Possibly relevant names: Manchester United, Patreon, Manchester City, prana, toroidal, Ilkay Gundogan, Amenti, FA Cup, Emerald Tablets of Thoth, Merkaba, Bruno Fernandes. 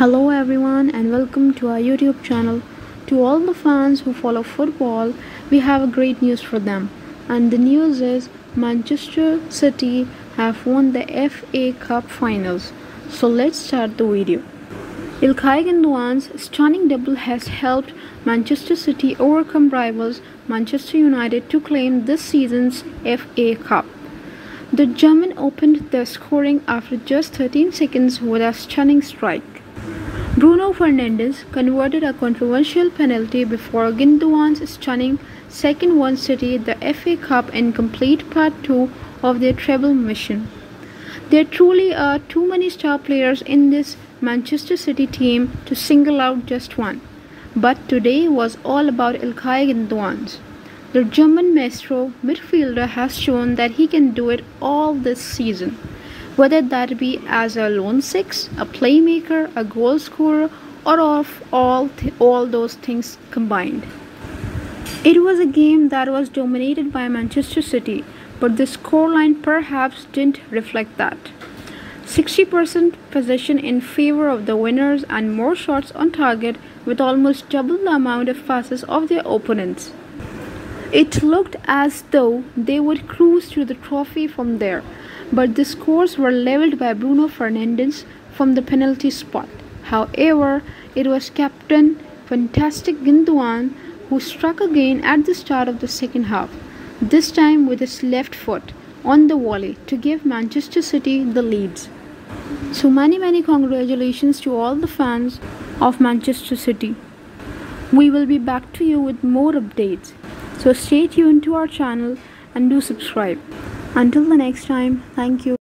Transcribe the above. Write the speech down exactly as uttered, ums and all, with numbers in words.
Hello everyone and welcome to our YouTube channel. To all the fans who follow football, we have great news for them. And the news is Manchester City have won the F A Cup finals. So let's start the video. Ilkay Gundogan's stunning double has helped Manchester City overcome rivals Manchester United to claim this season's F A Cup. The German opened their scoring after just thirteen seconds with a stunning strike. Bruno Fernandes converted a controversial penalty before Gundogan's stunning second won City the F A Cup and complete part two of their treble mission. There truly are too many star players in this Manchester City team to single out just one. But today was all about Ilkay Gundogan. The German maestro midfielder has shown that he can do it all this season. Whether that be as a lone six, a playmaker, a goal scorer, or of all, all those things combined. It was a game that was dominated by Manchester City, but the scoreline perhaps didn't reflect that. sixty percent possession in favor of the winners and more shots on target with almost double the amount of passes of their opponents. It looked as though they would cruise to the trophy from there. But the scores were leveled by Bruno Fernandes from the penalty spot. However, it was captain fantastic Gundogan who struck again at the start of the second half, this time with his left foot on the volley to give Manchester City the leads. So many many congratulations to all the fans of Manchester City. We will be back to you with more updates. So stay tuned to our channel and do subscribe. Until the next time, thank you.